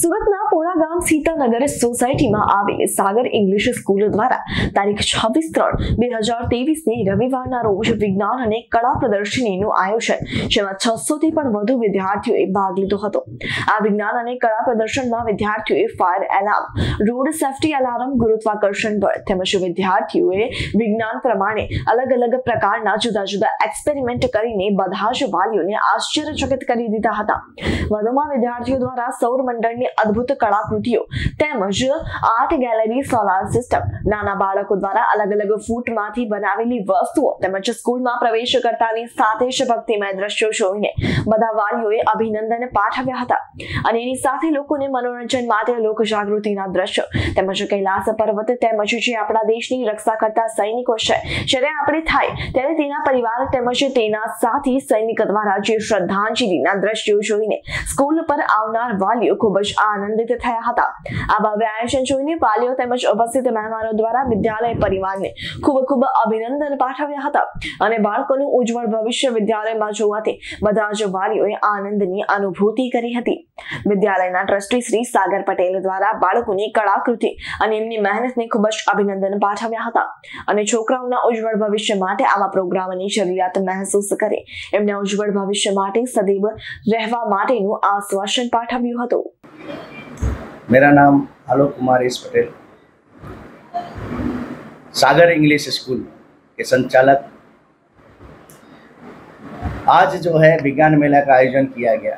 સુરતના પોણા ગામ સીતાનગર સોસાયટીમાં આવેલ સાગર ઇંગ્લિશ સ્કૂલ દ્વારા તારીખ 26/3/2023 ને રવિવારના રોજ વિજ્ઞાન અને કળા પ્રદર્શનીનું આયોજન જેમાં 600 થી પણ વધુ વિદ્યાર્થીઓએ ભાગ લીધો હતો। આ વિજ્ઞાન અને કળા પ્રદર્શનમાં વિદ્યાર્થીઓએ fire alarm, road safety alarm, ગુરુત્વાકર્ષણ બળ તેમજ વિદ્યાર્થીઓએ વિજ્ઞાન પ્રમાણે અલગ અલગ પ્રકારના જુદા જુદા એક્સપેરિમેન્ટ કરીને બધા જ વાલીઓને આશ્ચર્યચકિત કરી દીધા હતા। વધુમાં વિદ્યાર્થીઓ દ્વારા સૌર मंडल अद्भुत कलाकृतियों आर्ट गैलरी, सोलार सिस्टम, नाना बाळको द्वारा अलग अलग फूटमांथी बनावेली वस्तुओं તેમજ સ્કૂલમાં प्रवेश करतानी साथे જ ભક્તિમય દ્રશ્યો જોઈને બધા વાલીઓએ અભિનંદન પાઠવ્યા હતા અને એની સાથે લોકોને મનોરંજન માટે લોક જાગૃતિના દ્રશ્યો તેમજ કૈલાસ પર્વત તેમજ જે આપણા દેશની રક્ષા કરતા સૈનિકો છે જ્યારે આપણે થાય ત્યારે તેના પરિવાર તેમજ તેના સાથી સૈનિક દ્વારા જે શ્રદ્ધાંજલિના દ્રશ્યો જોઈને સ્કૂલ પર આવનાર વાલીઓ ખૂબ જ આનંદિત થયા હતા। આ ભવ્ય આયોજન જોઈને વાલીઓ તેમજ ઉપસ્થિત મહેમાનો દ્વારા વિદ્યાલય પરિવારને ખૂબ ખૂબ અભિનંદન પાઠવ્યા હતા અને બાળકોનું ઉજ્જવળ ભવિષ્ય વિદ્યાલયમાં જોવાથી બધા જ વાલીઓએ આનંદની અનુભૂતિ કરી હતી। વિદ્યાલયના ટ્રસ્ટી શ્રી સાગર પટેલ દ્વારા બાળકોની કળાકૃતિ અને એમની મહેનતને ખૂબ જ અભિનંદન પાઠવ્યા હતા અને છોકરાઓના ઉજ્જવળ ભવિષ્ય માટે આવા પ્રોગ્રામની જરૂરિયાત મહેસૂસ કરે એમને ઉજ્જવળ ભવિષ્ય માટે સદૈવ રહેવા માટેનું આશ્વાસન પાઠવ્યું હતું। मेरा नाम Alok Kumar S Patel, Sagar English school के संचालक। आज जो है विज्ञान मेला का आयोजन किया गया,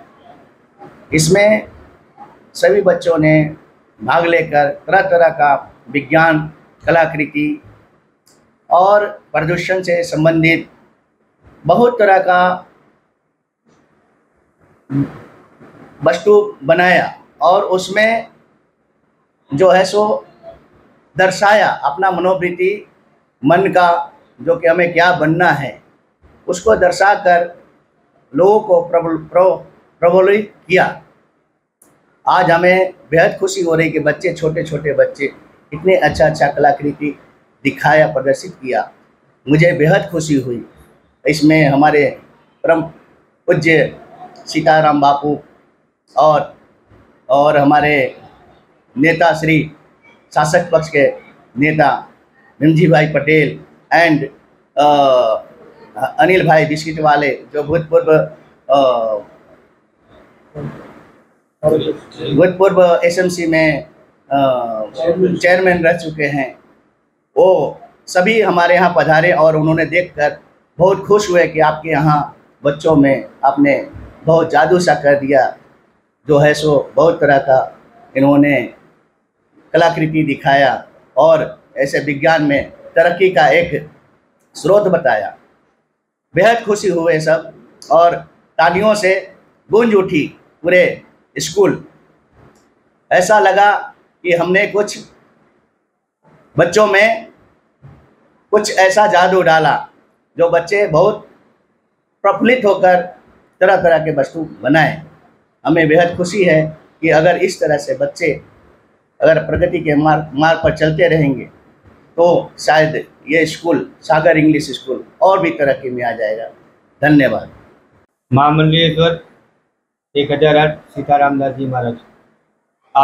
इसमें सभी बच्चों ने भाग लेकर तरह तरह का विज्ञान कलाकृति और प्रदूषण से संबंधित बहुत तरह का वस्तु बनाया और उसमें जो है सो दर्शाया अपना मनोवृत्ति, मन का जो कि हमें क्या बनना है उसको दर्शाकर लोगों को प्रबोधित किया। आज हमें बेहद खुशी हो रही कि बच्चे, छोटे छोटे बच्चे इतने अच्छा अच्छा कलाकृति दिखाया, प्रदर्शित किया। मुझे बेहद खुशी हुई। इसमें हमारे परम पूज्य सीताराम बापू और हमारे नेता श्री शासक पक्ष के नेता अनिल भाई पटेल एंड अनिल भाई बिस्किटवाले जो भूतपूर्व एसएमसी में चेयरमैन रह चुके हैं, वो सभी हमारे यहाँ पधारे और उन्होंने देखकर बहुत खुश हुए कि आपके यहाँ बच्चों में आपने बहुत जादू सा कर दिया। जो है सो बहुत तरह का इन्होंने कलाकृति दिखाया और ऐसे विज्ञान में तरक्की का एक स्रोत बताया। बेहद खुशी हुए सब और तालियों से गूंज उठी पूरे स्कूल। ऐसा लगा कि हमने कुछ बच्चों में कुछ ऐसा जादू डाला जो बच्चे बहुत प्रफुल्लित होकर तरह तरह के वस्तु बनाए। हमें बेहद खुशी है कि अगर इस तरह से बच्चे अगर प्रगति के मार्ग पर चलते रहेंगे तो शायद ये स्कूल सागर इंग्लिश स्कूल और भी तरक्की में आ जाएगा। धन्यवाद। महामंडलेश्वर 1008 सीताराम दास जी महाराज।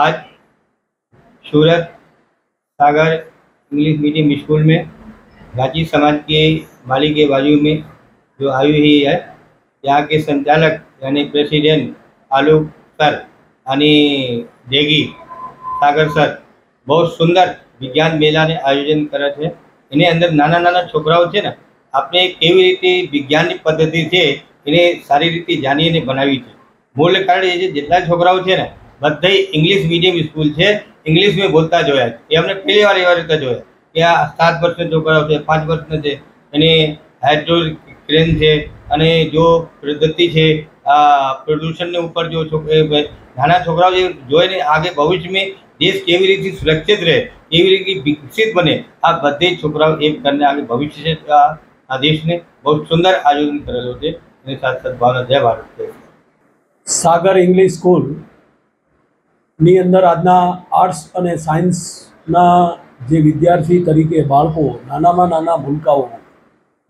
आज Surat Sagar English medium school में घाटी समाज के माली के बाजू में जो आई हुई है, यहाँ के संचालक यानी प्रेसिडेंट आलोक सर यानी देगी सागर सर बहुत सुंदर विज्ञान मेला ने आयोजन करे छे। एने अंदर नाना नाना छोकराओ छे ने आपने केवी रीते विज्ञान पद्धति छे एने सारी रीते जाणीने बनावी छे। मूल कारण ये जेटला छोकराओ छे ने बधाई इंग्लिश मीडियम स्कूल छे, इंग्लिश में बोलता जोया छे। हमने पहली बार एवा रीते जोया कि आ 7 वर्षना छोकराओ छे, 5 वर्षना छे, एने हाइड्रोल क्रेन छे अने जो पद्धति छे प्रदूषण ने ऊपर जो नाना छोकराओ जो है आगे भविष्य में देश केवी रीते सुरक्षित रहे, केवी रीते विकसित बने, आ बधे छोकराओ एक करने आगे भविष्य से आ देश ने बहुत सुंदर आयोजन करेलो छे। एनी साथ सद्भावना। जय भारत। सागर इंग्लिश स्कूल नी अंदर आजना आर्ट्स अने साइंस ना जे विद्यार्थी तरीके बाळको नानामां नाना भूलकाओ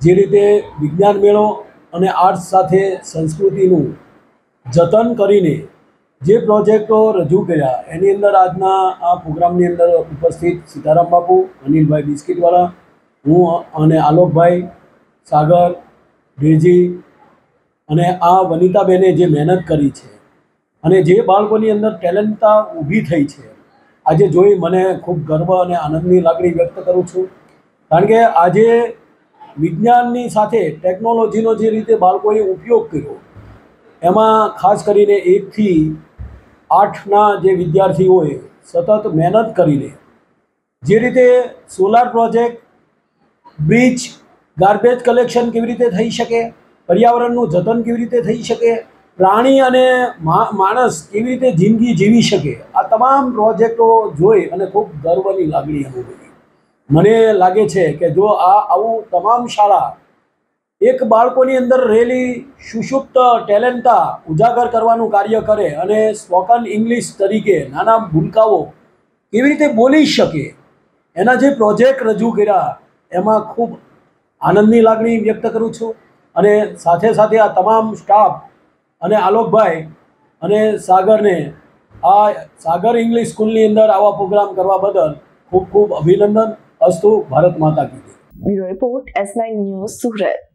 जे रीते विज्ञान मेळो अने आर्ट्स साथे संस्कृतिनु जतन करीने જે પ્રોજેક્ટો રજૂ કર્યા એની અંદર આજના આ પ્રોગ્રામની અંદર ઉપસ્થિત સીતારામ બાપુ, અનિલભાઈ બિસ્કીટવાળા, હું અને આલોકભાઈ, સાગર, બેજી અને આ વનિતાબેને જે મહેનત કરી છે અને જે બાળકોની અંદર ટેલેન્ટતા ઊભી થઈ છે, આજે જોઈ મને ખૂબ ગર્વ અને આનંદની લાગણી વ્યક્ત કરું છું. કારણ કે આજે વિજ્ઞાનની સાથે ટેકનોલોજીનો જે રીતે બાળકોએ ઉપયોગ કર્યો એમાં ખાસ કરીને 1 થી 8ના જે વિદ્યાર્થીઓએ સતત મહેનત કરીને જે રીતે solar project, bridge, garbage collection કેવી રીતે થઈ શકે, પર્યાવરણનું જતન કેવી રીતે થઈ શકે, પ્રાણી અને માણસ કેવી રીતે જિંદગી જીવી શકે, આ તમામ પ્રોજેક્ટો જોઈ અને ખૂબ ગર્વની લાગણી અનુભવી. મને લાગે છે કે જો આવું તમામ શાળા એક બાળકોની અંદર રહેલી સુષુપ્ત ટેલેન્ટતા ઉજાગર કરવાનું કાર્ય કરે અને સ્પોકન ઇંગ્લિશ તરીકે નાના ભૂલકાઓ કેવી રીતે બોલી શકે એના જે પ્રોજેક્ટ રજૂ કર્યા એમાં ખૂબ આનંદની લાગણી વ્યક્ત કરું છું. અને સાથે સાથે આ તમામ સ્ટાફ અને આલોકભાઈ અને સાગરને આ સાગર ઇંગ્લિશ સ્કૂલની અંદર આવા પ્રોગ્રામ કરવા બદલ ખૂબ ખૂબ અભિનંદન. અસ્તુ, ભારત માતા કી જય. Bureau report S9 news Surat.